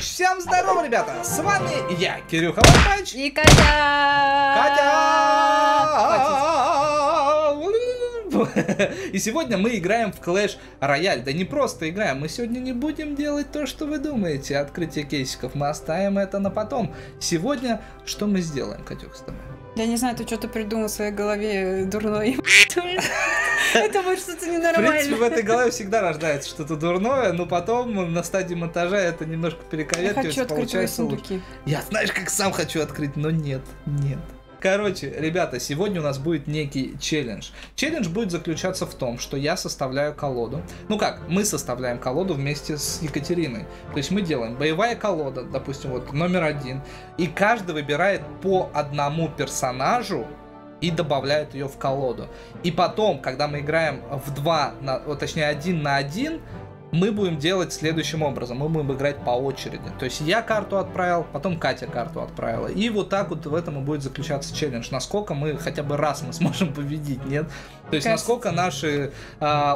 Всем здорово, ребята! С вами я, Кирюха Манч. И Катя! И сегодня мы играем в Clash Royale. Да не просто играем, мы сегодня не будем делать то, что вы думаете. Открытие кейсиков мы оставим это на потом. Сегодня что мы сделаем, Катюх, с тобой? Я не знаю, ты что-то придумал в своей голове дурное. Это будет что-то ненормальное. В принципе, в этой голове всегда рождается что-то дурное, но потом на стадии монтажа это немножко перекорректируется, получается лучше. Я, знаешь, как сам хочу открыть, но нет. Короче, ребята, сегодня у нас будет некий челлендж. Челлендж будет заключаться в том, что я составляю колоду. Ну как, мы составляем колоду вместе с Екатериной. То есть мы делаем боевая колода, допустим, вот номер 1. И каждый выбирает по одному персонажу и добавляет ее в колоду. И потом, когда мы играем в 1 на 1, мы будем делать следующим образом. Мы будем играть по очереди. То есть я карту отправил, потом Катя карту отправила. И вот так вот в этом и будет заключаться челлендж. Насколько мы хотя бы раз мы сможем победить, нет? То есть насколько наши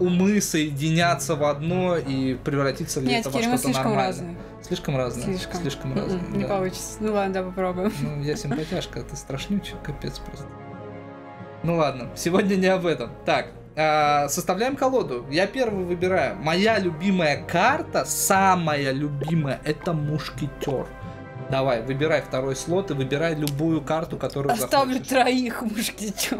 умы соединятся в одно и превратится ли это во что-то нормальное. Слишком разные. Слишком разные. Не получится. Ну ладно, попробуем. Ну, я симпатяшка, ты страшнючий, капец просто. Ну ладно, сегодня не об этом. Так. Составляем колоду. Я первый выбираю. Моя любимая карта, самая любимая, это мушкетер. Давай, выбирай второй слот и выбирай любую карту, которую захочешь. Оставлю троих мушкетер.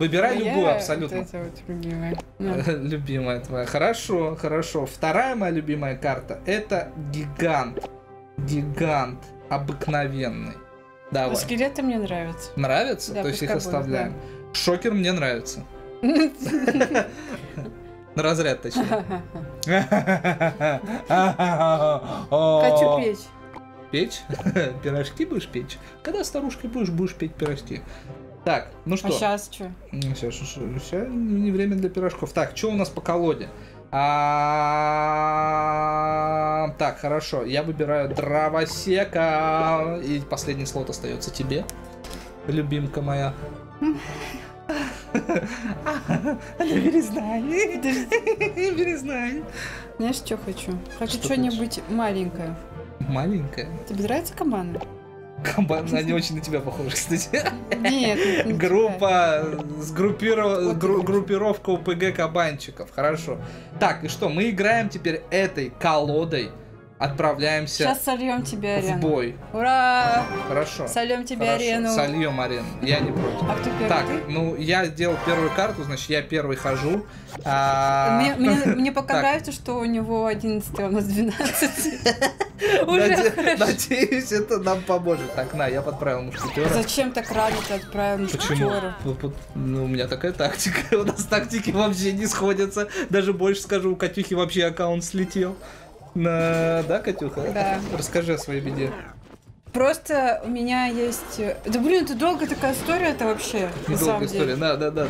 Выбирай любую абсолютно. Любимая твоя. Хорошо, хорошо. Вторая моя любимая карта это гигант. Гигант обыкновенный. Давай. Скелеты мне нравятся. Нравятся? То есть их оставляем. Шокер мне нравится. Разряд, точнее. Хочу печь. Печь? Пирожки будешь печь? Когда старушкой будешь печь пирожки. Так, ну что? А сейчас что? Сейчас не время для пирожков. Так, что у нас по колоде? Так, хорошо. Я выбираю дровосека. И последний слот остается тебе, любимка моя. Березнань. Знаешь, что хочу? Хочу что-нибудь маленькое. Маленькое? Тебе нравятся кабаны? Кабаны, они очень на тебя похожи, кстати. Нет. Группа, группировка ОПГ кабанчиков. Хорошо. Так, и что, мы играем теперь этой колодой. Отправляемся. Сейчас сольем тебе арену. В бой. Ура! Хорошо. Сольем тебе арену. Сольем арену. Я не против. А кто первый? Так, ну я делал первую карту, значит я первый хожу. Мне пока нравится, что у него 11, у нас 12. Надеюсь, это нам поможет. Так, на, я подправил мушкетера. Зачем так рано ты отправил мушкетера? Ну, у меня такая тактика. У нас тактики вообще не сходятся. Даже больше скажу, у Катюхи вообще аккаунт слетел. Да, Катюха? Да. Расскажи о своей беде. Просто у меня есть... Да блин, это долгая такая история, это вообще. Долгая история, да. Это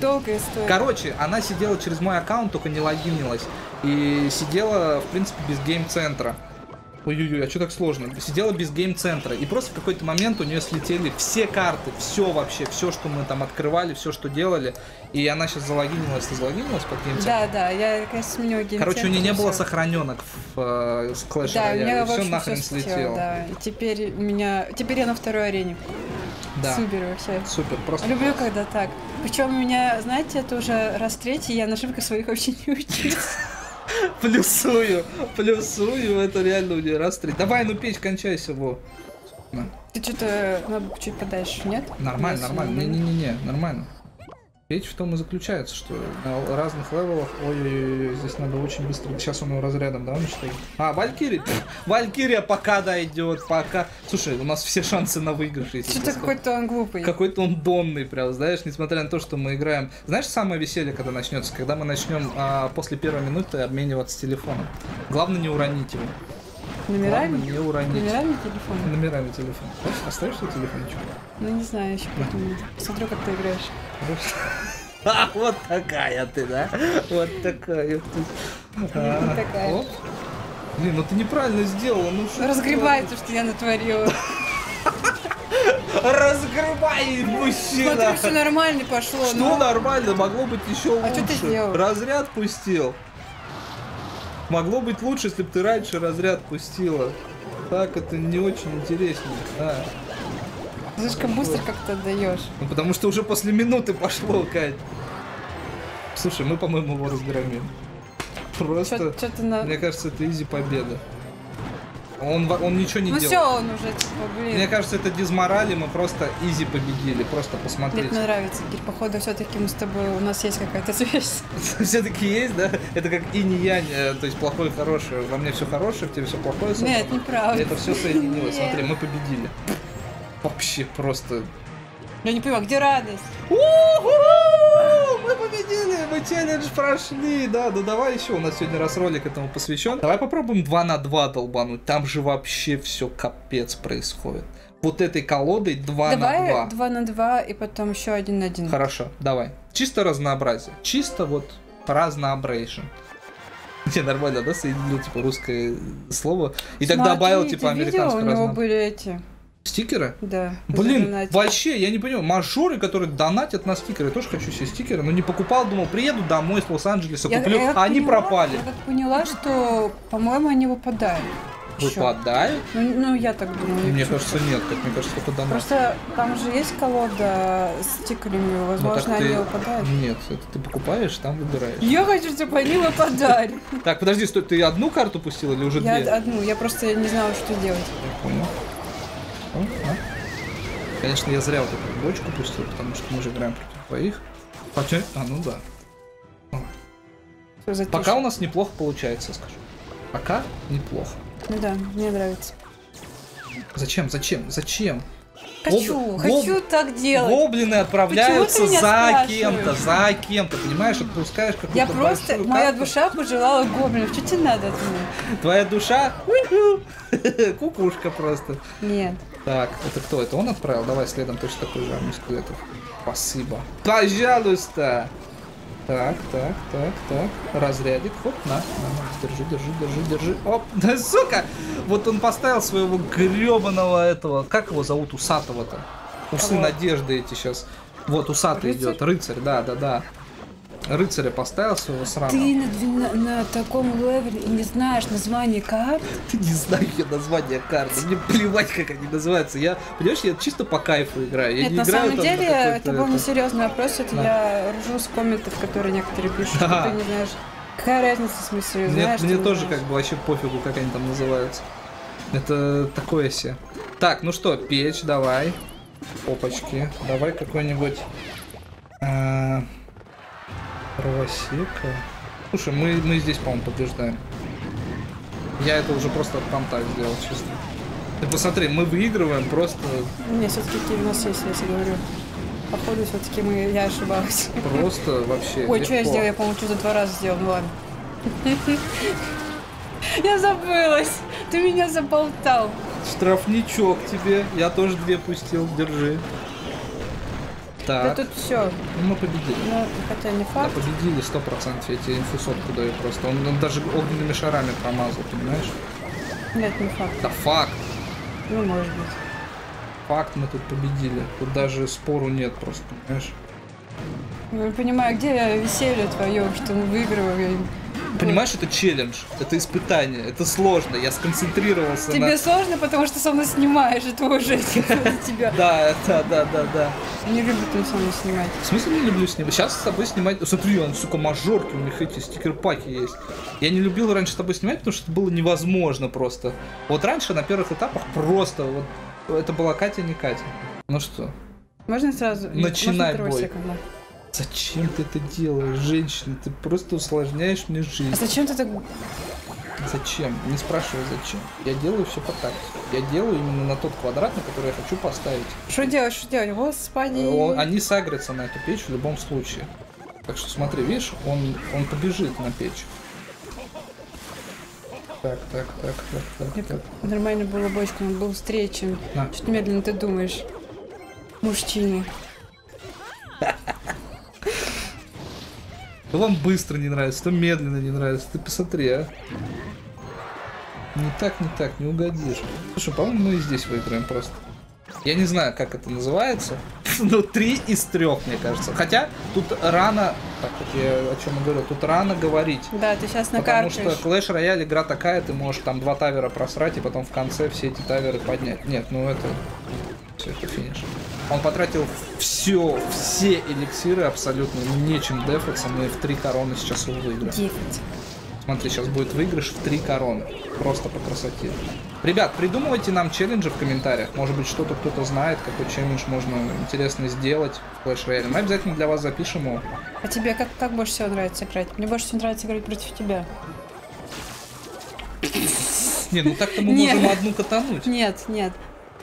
долгая история. Короче, она сидела через мой аккаунт, только не логинилась. И сидела, в принципе, без гейм-центра. Ой-ой-ой, а что так сложно? Сидела без гейм-центра. И просто в какой-то момент у нее слетели все карты, все вообще, все, что мы там открывали, все, что делали. И она сейчас залогинилась. Ты залогинилась под гейм-центр? Да, я, конечно, сменила гейм-центр. Короче, у нее не было сохраненок в Clash Royale. Все нахрен слетело. Да. И теперь я на второй арене. Да. Супер вообще. Супер, просто. Люблю, когда так. Причем у меня, знаете, это уже раз третий, я на ошибках своих вообще не училась. Плюсую, это реально у нее расстрел. Давай, ну печь, кончайся, во. Ты что-то надо чуть подальше, нет? Нормально, не-не-не, нормально. Печь в том и заключается, что на разных левелах... Ой-ой-ой, здесь надо очень быстро... Сейчас он его разрядом, да, он считает? Валькирия пока дойдет, пока... Слушай, у нас все шансы на выигрыш. Что-то какой-то он глупый. Какой-то он донный прям, знаешь, несмотря на то, что мы играем... Знаешь, самое веселье, когда начнется? Когда мы начнем после первой минуты обмениваться телефоном. Главное, не уронить его. Номерами? Не уронить. Номерами телефона? Номерами телефона. Оставишь свой телефончик? Ну, не знаю, еще подумаю. Посмотрю, как ты играешь. А, вот такая ты, да? Вот такая ты. Блин, ну ты неправильно сделала. Разгребается, что я натворила. Разгребай, мужчина! Смотри, все нормально пошло. Что нормально? Могло быть еще лучше. А что ты сделал? Разряд пустил. Могло быть лучше, если бы ты раньше разряд пустила. Так это не очень интересненько, да. Слишком быстро как-то даешь. Ну потому что уже после минуты пошло, Кать. Слушай, мы, по-моему, его разгромим. Просто, мне кажется, это изи победа. Он ничего не делал. Ну все, он уже, типа, блин. Мне кажется, это дизморали, мы просто изи победили, просто посмотрите. Мне нравится, Кир, походу, все-таки мы с тобой, у нас есть какая-то связь. Все-таки есть, да? Это как инь-янь, то есть плохое и хорошее. Во мне все хорошее, в тебе все плохое. Нет, неправда. Это все соединилось, смотри, мы победили. Вообще просто... Я не понимаю, где радость? Мы победили, мы челлендж прошли, да, ну давай еще, у нас сегодня раз ролик этому посвящен. Давай попробуем 2 на 2 долбануть, там же вообще все капец происходит. Вот этой колодой 2 на 2. Давай 2 на 2 и потом еще 1 на 1. Хорошо, давай. Чисто разнообразие, чисто вот разнообрейшн. Не, нормально, да, соединил типа русское слово и тогда добавил типа американское разнообразие. У него были эти... Стикеры? Да. Блин, вообще, я не понимаю, мажоры, которые донатят на стикеры, я тоже хочу себе стикеры, но не покупал, думал, приеду домой из Лос-Анджелеса, куплю, а они пропали. Я так поняла, что, по-моему, они выпадают. Выпадают? Ну, я так думаю. Мне кажется, нет, как мне кажется, только донат. Просто там же есть колода с стикерами, возможно, они выпадают. Нет, это ты покупаешь, там выбираешь. Я хочу, чтобы они выпадали. Так, подожди, стой, ты одну карту пустил или уже две? Я одну, я просто не знала, что делать. Я понял. Конечно, я зря вот эту бочку пустил, потому что мы же играем против твоих. Хотя... А, ну да. Пока у нас неплохо получается, скажу. Пока неплохо. Ну да, мне нравится. Зачем, зачем, зачем? Хочу, хочу так делать. Гоблины отправляются за кем-то, понимаешь, отпускаешь какую-то. Я просто, моя душа пожелала гоблинов, что тебе надо от меня? Твоя душа? Кукушка просто. Нет. Так, это кто? Это он отправил? Давай следом точно такой же армию скелетов. Спасибо. Пожалуйста. Так, так, так, так. Разрядик. Хоп, на. Держи, держи, держи, держи. Оп, да, сука! Вот он поставил своего гребаного этого. Как его зовут? Усатого-то. Усы надежды эти сейчас. Вот усатый идет. Рыцарь, да, да, да. Рыцаря поставил своего сраного. Ты на таком левеле не знаешь название карт? Не знаю я название карт. Мне плевать, как они называются. Я, понимаешь, я чисто по кайфу играю. Нет, на самом деле, это был несерьезный вопрос. Это я ржу с комментов, которые некоторые пишут, что ты не знаешь. Какая разница в смысле, знаешь? Мне тоже как бы вообще пофигу, как они там называются. Это такое себе. Так, ну что, печь, давай. Опачки. Давай какой-нибудь... Правосека. Слушай, мы здесь, по-моему, побеждаем. Я это уже просто там так сделал, честно. Ты посмотри, мы выигрываем просто... Не, все-таки у нас есть, я тебе говорю. Походу, все-таки я ошибалась. Просто вообще Ой, легко. Что я сделал? Я, по-моему, что-то 2 раза сделал, ну ладно. Я забылась. Ты меня заболтал. Штрафничок тебе. Я тоже 2 пустил, держи. Так. Да тут все. Ну, мы победили. Ну, хотя не факт. Да, победили 100%, я тебе инфусотку даю просто. Он даже огненными шарами промазал, понимаешь? Нет, не факт. Да факт. Ну, может быть. Факт, мы тут победили. Тут даже спору нет просто, понимаешь? Я не понимаю, где веселье твое, что мы выигрываем. Понимаешь, это челлендж, это испытание, это сложно, я сконцентрировался на... Тебе сложно, потому что со мной снимаешь, это уже тебя. Да, да, да, да, да. Не любит он со мной снимать. В смысле не люблю снимать? Сейчас с тобой снимать... Смотри, он, сука, мажорки, у них эти стикер-паки есть. Я не любил раньше с тобой снимать, потому что это было невозможно просто. Вот раньше на первых этапах просто вот... Это была Катя, не Катя. Ну что? Можно сразу? Начинай бой. Зачем ты это делаешь, женщина? Ты просто усложняешь мне жизнь. А зачем ты так... Зачем? Не спрашивай, зачем. Я делаю все по тактике. Я делаю именно на тот квадрат, на который я хочу поставить. Что делать, что делать? Господи. Они сагрятся на эту печь в любом случае. Так что смотри, видишь, он побежит на печь. Так, так, так, так, так, так. Нормально было бочку, он был встречен. Чуть медленно ты думаешь. Мужчины. То вам быстро не нравится, то медленно не нравится. Ты посмотри, а. Не так, не угодишь. Слушай, по-моему, мы и здесь выиграем просто. Я не знаю, как это называется. Ну, 3 из 3, мне кажется. Хотя тут рано, так вот я о чем и говорю, тут рано говорить. Да, ты сейчас накаркаешь. Потому что Clash Royale игра такая, ты можешь там 2 тавера просрать и потом в конце все эти таверы поднять. Нет, ну это... Все, это финиш. Он потратил все эликсиры абсолютно, нечем дефаться, мы в 3 короны сейчас его выиграем. Смотри, сейчас будет выигрыш в 3 короны. Просто по красоте. Ребят, придумывайте нам челленджи в комментариях. Может быть, что-то кто-то знает, какой челлендж можно интересно сделать в Clash Royale. Мы обязательно для вас запишем его. А тебе как больше всего нравится играть? Мне больше всего нравится играть против тебя. Не, ну так-то мы можем одну катануть. Нет, нет.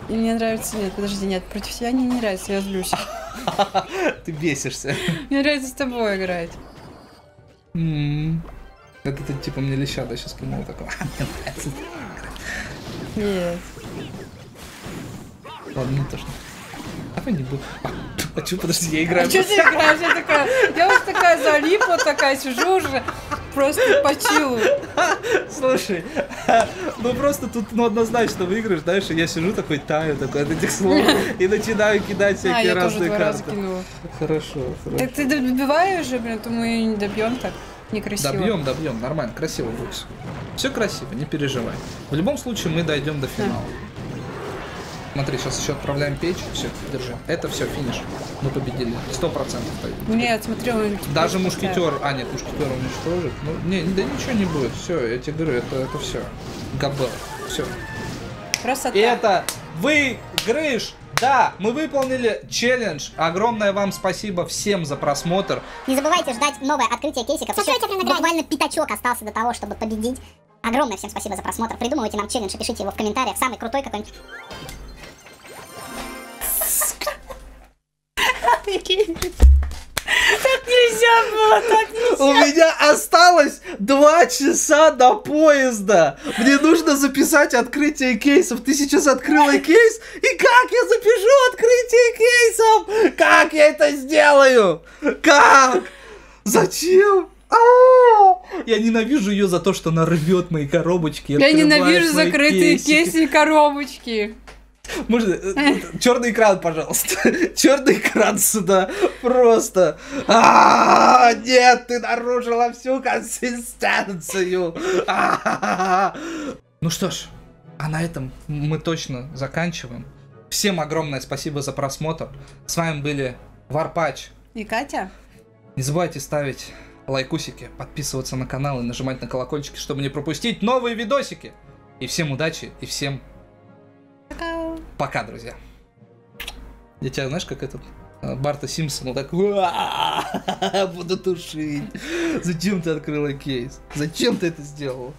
И мне нравится, нет, подожди, нет, против тебя мне не нравится, я злюсь. Ты бесишься. Мне нравится с тобой играть. Это ты типа мне леща, да, сейчас поймал такого. Нет. Ладно, не тошно. Давай не буду. А чё, подожди, я играю. А чё ты играешь? Я уже такая залипла, такая сижу уже. Просто почил. Слушай, ну просто тут ну однозначно выиграешь. Дальше я сижу такой, таю такой от этих слов и начинаю кидать всякие разные карты. Хорошо, хорошо. Так ты добиваешь же, блин, то мы не добьем так. Некрасиво. Добьем, добьем, нормально, красиво будет. Все красиво, не переживай. В любом случае мы дойдем до финала. Смотри, сейчас еще отправляем печь. Все, держи. Это все, финиш. Мы победили. 100%. Нет, смотри, он... Даже мушкетер... А, нет, мушкетер уничтожит. Ну, не, да ничего не будет. Все, я тебе говорю, это все. Габел. Все. Красота. И это выигрыш! Да, мы выполнили челлендж. Огромное вам спасибо всем за просмотр. Не забывайте ждать новое открытие кейсиков. Буквально пятачок остался до того, чтобы победить. Огромное всем спасибо за просмотр. Придумывайте нам челлендж и пишите его в комментариях. Самый крутой какой-нибудь... Так нельзя было, так нельзя. У меня осталось 2 часа до поезда. Мне нужно записать открытие кейсов. Ты сейчас открыла кейс? И как я запишу открытие кейсов? Как я это сделаю? Как? Зачем? Я ненавижу ее за то, что она рвет мои коробочки. Я ненавижу закрытые кейсы и коробочки. Можно черный экран, пожалуйста. Черный экран сюда. Просто. Нет, ты нарушила всю консистенцию. Ну что ж, а на этом мы точно заканчиваем. Всем огромное спасибо за просмотр. С вами были Варпач и Катя. Не забывайте ставить лайкусики, подписываться на канал и нажимать на колокольчики, чтобы не пропустить новые видосики. И всем удачи, и всем пока, друзья. Я тебя, знаешь, как этот Барта Симпсон, вот так буду тушить. Зачем ты открыла кейс? Зачем ты это сделала?